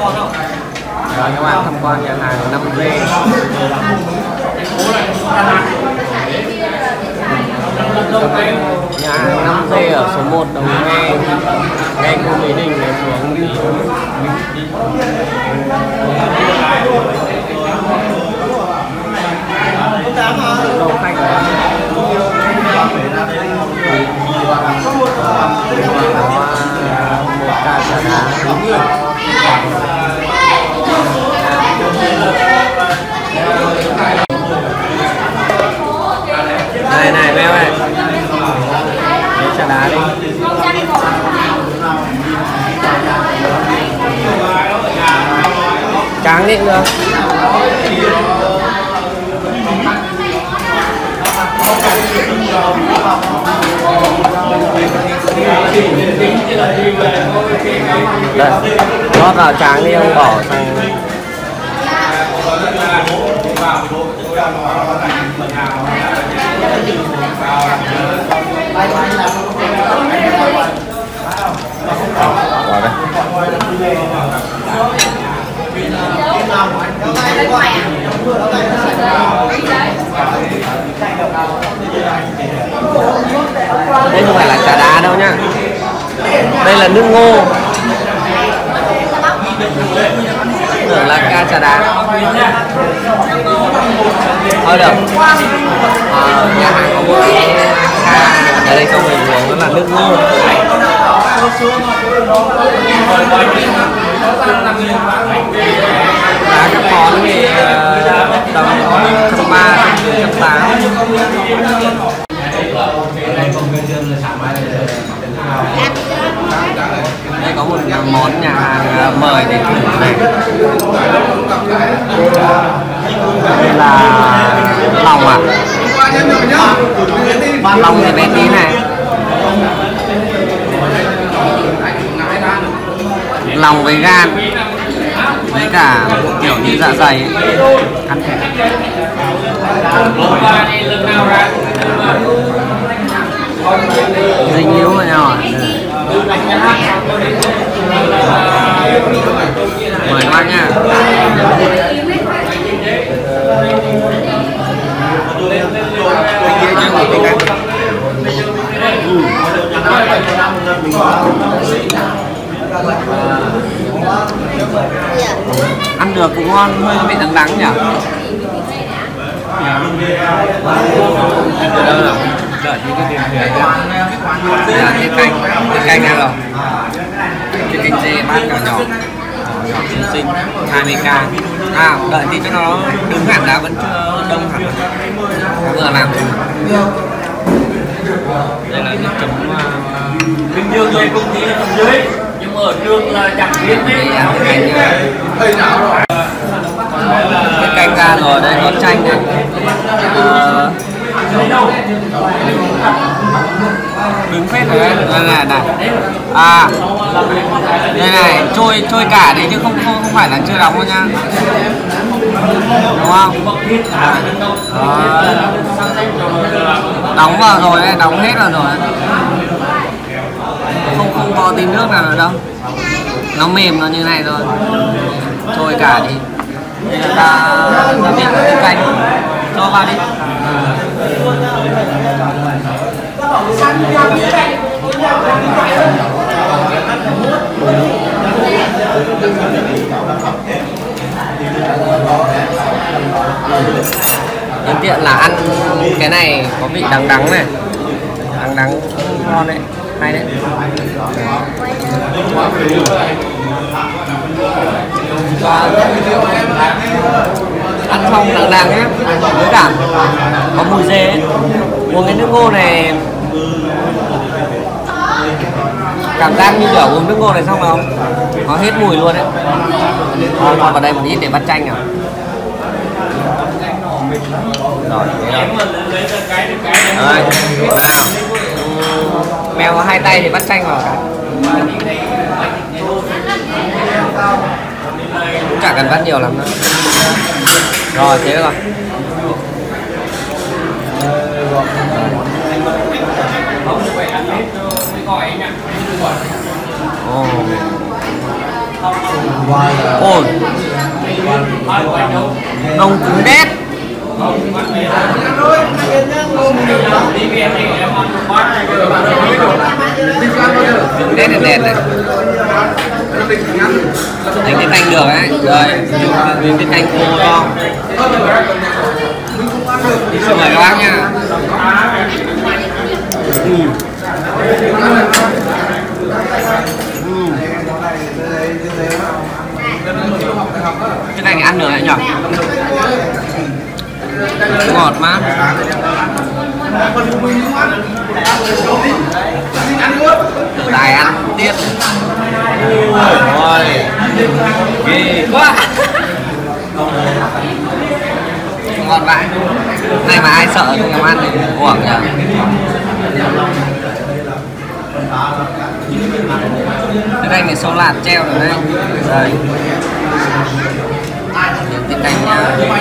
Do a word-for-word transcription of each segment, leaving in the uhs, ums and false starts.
Rồi các bạn tham quan nhà hàng năm V. Nhà hàng năm V ở số một Đồng Nai, ngay khu Mỹ Đình để xuống đi. Đầu khách này này mèo này lấy trà đá đi. Tráng đi nữa. Đây, nó vào tráng đi ông bỏ sang. Đây không phải là trà đá đâu nhá. Đây là nước ngô. Tưởng là ca trà đá. Thôi được. À, nhà hàng có một ca. Ở đây xong mình uống là nước ngô. Giá các món thì tầm một trăm ba mươi, một trăm tám mươi. Đây có một món nhà hàng mời để thử này. Đây là lòng ạ. À? Lòng thì bé tí này. Lòng với gan với cả kiểu như dạ dày ấy. Ăn thẻ dinh yếu mà nhỏ mời các bạn nha. Ăn được cũng ngon, hơi bị đắng đắng nhỉ. Đợi tí cái tiền về nhá. Đây là tiết canh, tiết canh này rồi. Tiết canh dê bát cả nhỏ, nhỏ xinh xinh, hai mươi k. À, đợi tí cho nó đứng hẳn đã, vẫn chưa đông hẳn. Vừa làm rồi. Đây là những chấm Bình Dương rồi, công ty ở dưới. Nhưng mà ở trường là chẳng biết đấy. Đây là cái canh ra rồi, đây có chanh này. Ờ... Đứng phết rồi đấy, đây này này. À, đây này, trôi trôi cả đấy chứ không không, không phải là chưa đóng đâu nha. Đúng không? À. À. Đóng vào rồi đấy, đóng hết vào rồi đấy. Không không có tí nước nào nữa đâu. Nó mềm nó như này rồi. Trôi cả đi. Đây là ta ta biết cái canh. Cho vào đi. Đến tiện là ăn cái này có vị đắng đắng này. Đắng đắng ngon đấy. Hay đấy. Ăn xong đằng đằng ấy, với cả có mùi dê ấy. Uống cái nước ngô này cảm giác như kiểu uống nước ngô này xong không? Nó hết mùi luôn đấy. Thôi còn vào đây một ít để bắt chanh à. Rồi, đấy rồi. Rồi, nào. Mèo có hai tay thì bắt chanh vào cả. Cũng chẳng cần bắt nhiều lắm nữa. Rồi thế rồi. Oh. Ôi đông cứng đét. Đét đẹp đẹp này. Đánh cái thanh được ấy. Rồi, đánh cái thanh khô không? Xin mời các bác nha. Cái này thì ăn được đấy nhỉ? Ngọt mát. Đài ăn tiếp. Ôi, ghê quá. Ngọt vậy. Này mà ai sợ không dám ăn thì uổng nhỉ. Cái này này số lạt treo rồi đấy. Đấy. Cái này em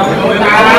báo cáo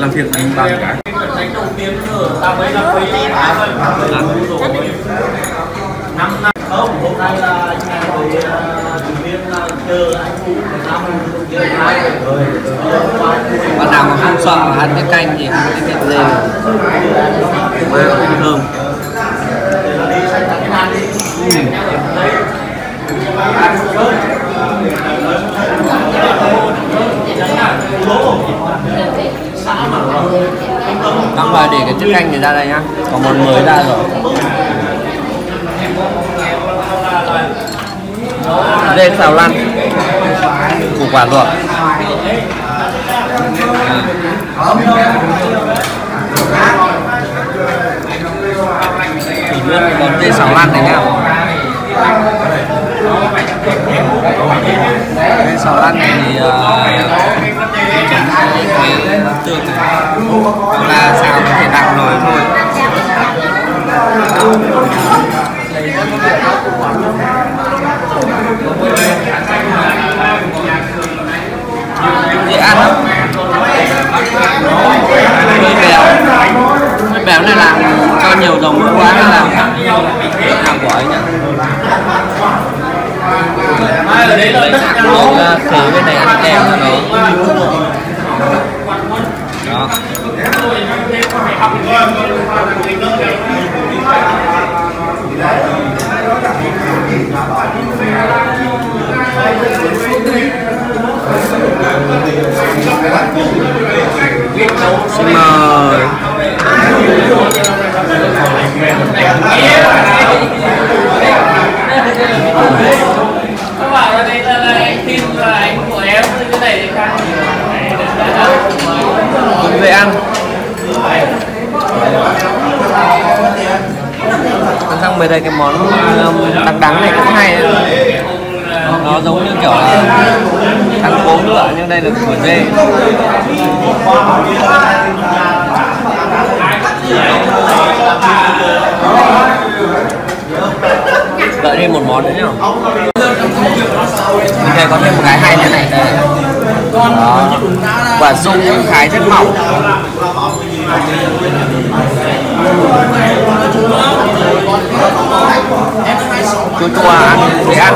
làm việc anh bằng cả năm không, hôm nay là nhà tôi chủ biên chờ anh phụ năm rồi. Bắt đầu mà không sợ ăn cái canh thì ăn cái gì mà thơm. Đang vào để cái chiếc canh này ra đây nhá, còn một mới ra rồi. Dê xào lăn, củ quả luộc, thịt lươn, món dê xào lăn này nha. Dê xào lăn này thì tưởng là xào có thể đặng nồi thôi. Dễ ăn lắm. Hơi béo. Hơi béo này làm cho nhiều dòng nước quá là hàng của anh ạ. Khế bên này ăn kèm là nó. Xin mời. Các bạn ở đây là tin là ảnh của em cái này khác. Về ăn. Sang bên đây cái món đặc đắng này cũng hay. Nó giống như kiểu là thắng cố nữa, nhưng đây là của dê. Đợi thêm một món nữa nhá. Mình thấy có thêm một cái hay như này đấy. Đó. Quả dung khái rất mỏng. Chua chua ăn để ăn.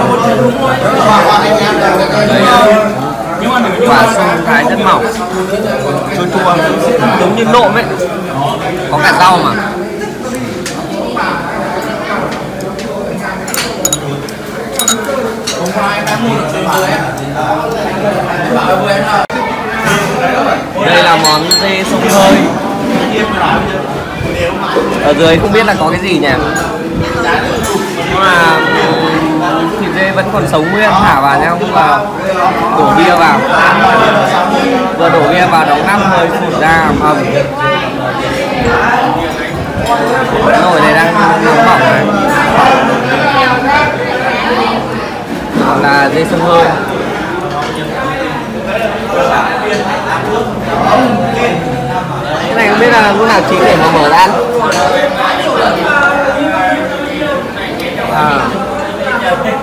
Quả xương thái rất mỏng, chua chua giống như nộm ấy, có cả rau mà. Đây là món dê sông hơi. Ở dưới không biết là có cái gì nhỉ, nhưng mà thịt dê vẫn còn sống nguyên, thả vào nhau và đổ bia vào, vừa đổ bia vào đóng nắp hơi sụt ra hầm. Nồi này đang nóng bỏng này. Đó là dê sông hơi. Cái này không biết là lúc nào chính để mà mở ra ăn. à. Okay.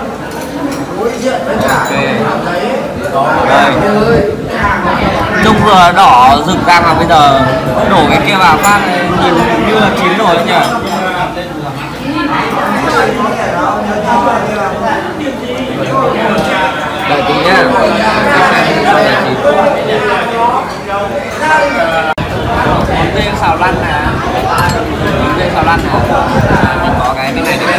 Trông vừa đỏ rực ra mà bây giờ đổ cái kia vào phát nhìn như là chín rồi nhỉ. Đợi tí nhá. Món xào lăn nè. Món xào lăn nè. Mình có cái bên này bên này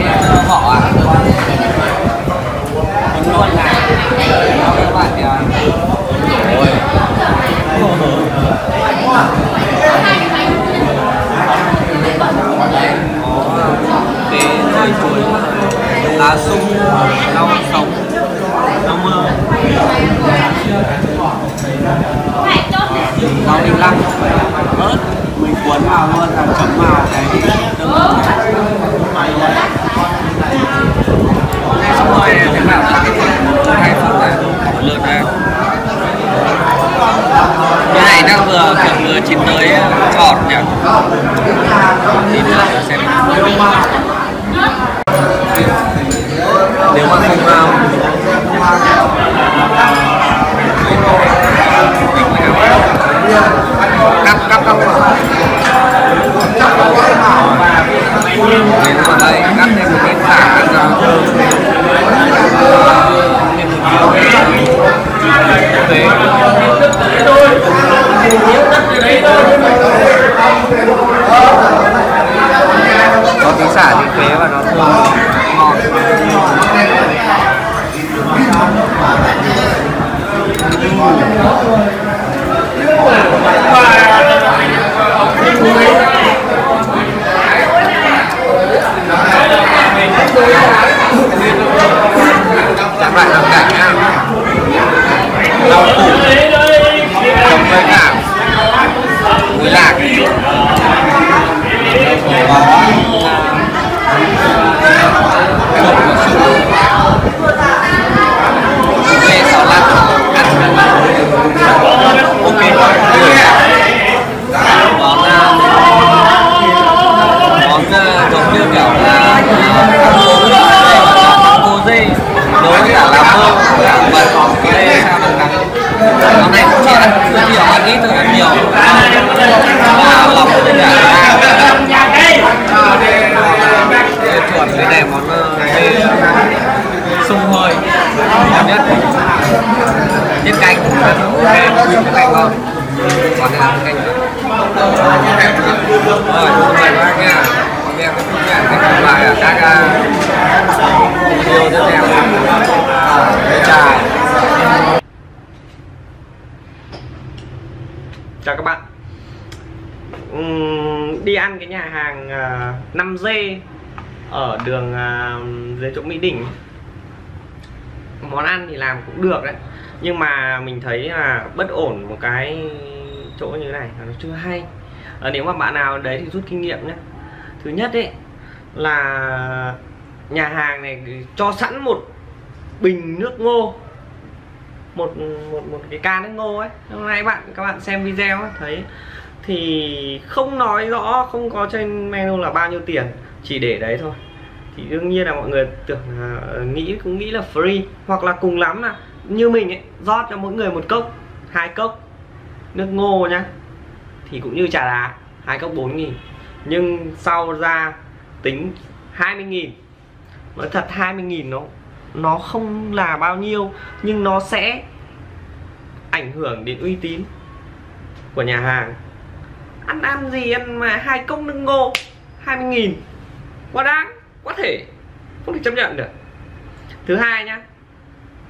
vỏ à? Còn luôn này. Các bạn thì ôi. Để hơi chuối, lá sung, rau sống, rau mơ, rau đinh lăng, ớt mình cuốn vào luôn và chấm vào cái xong rồi mình làm hai phần này lượt này. Cái này đang vừa kiểu vừa chín tới tròn nhỉ? Nhìn lại xem. Nếu mà không vào cắt cắt cắt vào. Đến vào đây cắt lên một bên phải ra. Có tí xả tí quế và nó thơm ngọt. Các bạn làm cảnh nha. Rau củ trồng cây thảo, muối lạc, năm dê ở đường uh, dưới chỗ Mỹ Đình. Món ăn thì làm cũng được đấy, nhưng mà mình thấy là bất ổn một cái chỗ như thế này là nó chưa hay. À, nếu mà bạn nào đấy thì rút kinh nghiệm nhé. Thứ nhất ấy là nhà hàng này cho sẵn một bình nước ngô, một một một cái can nước ngô ấy. Hôm nay bạn các bạn xem video ấy, thấy thì không nói rõ, không có trên menu là bao nhiêu tiền, chỉ để đấy thôi. Thì đương nhiên là mọi người tưởng là, nghĩ cũng nghĩ là free, hoặc là cùng lắm là như mình ấy, rót cho mỗi người một cốc, hai cốc nước ngô nhá, thì cũng như trà đá, hai cốc bốn nghìn. Nhưng sau ra tính hai mươi nghìn. Nói thật hai mươi nghìn nó nó không là bao nhiêu, nhưng nó sẽ ảnh hưởng đến uy tín của nhà hàng. Ăn ăn gì ăn mà hai cốc nước ngô hai mươi nghìn, quá đáng, quá thể, không thể chấp nhận được. Thứ hai nhá,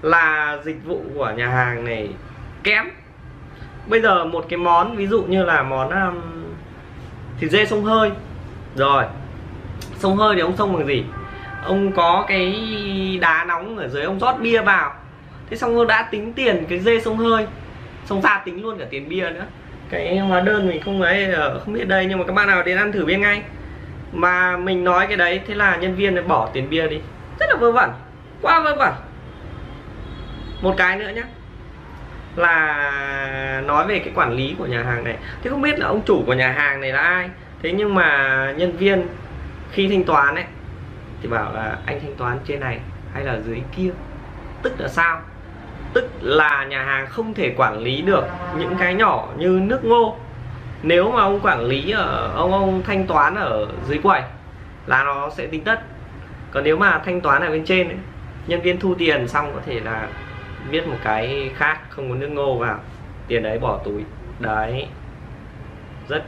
là dịch vụ của nhà hàng này kém. Bây giờ một cái món ví dụ như là món um, thịt dê xông hơi. Rồi xông hơi thì ông xông bằng gì? Ông có cái đá nóng ở dưới, ông rót bia vào, thế xong ông đã tính tiền cái dê xông hơi, xong ra tính luôn cả tiền bia nữa. Cái hóa đơn mình không ấy không biết đây, nhưng mà các bạn nào đến ăn thử bia ngay. Mà mình nói cái đấy, thế là nhân viên bỏ tiền bia đi, rất là vớ vẩn, quá vớ vẩn. Một cái nữa nhá, là nói về cái quản lý của nhà hàng này. Thế không biết là ông chủ của nhà hàng này là ai, thế nhưng mà nhân viên khi thanh toán ấy thì bảo là anh thanh toán trên này hay là dưới kia. Tức là sao? Tức là nhà hàng không thể quản lý được những cái nhỏ như nước ngô. Nếu mà ông quản lý ở, ông ông thanh toán ở dưới quầy là nó sẽ tính tất. Còn nếu mà thanh toán ở bên trên ấy, nhân viên thu tiền xong có thể là viết một cái khác, không có nước ngô vào, tiền đấy bỏ túi. Đấy, rất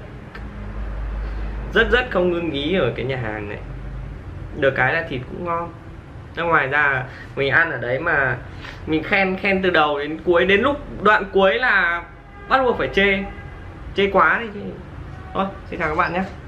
rất rất không ngưng ý ở cái nhà hàng này. Được cái là thịt cũng ngon. Ngoài ra mình ăn ở đấy mà mình khen khen từ đầu đến cuối, đến lúc đoạn cuối là bắt buộc phải chê. Chê quá đi chứ. Thôi, xin chào các bạn nhé.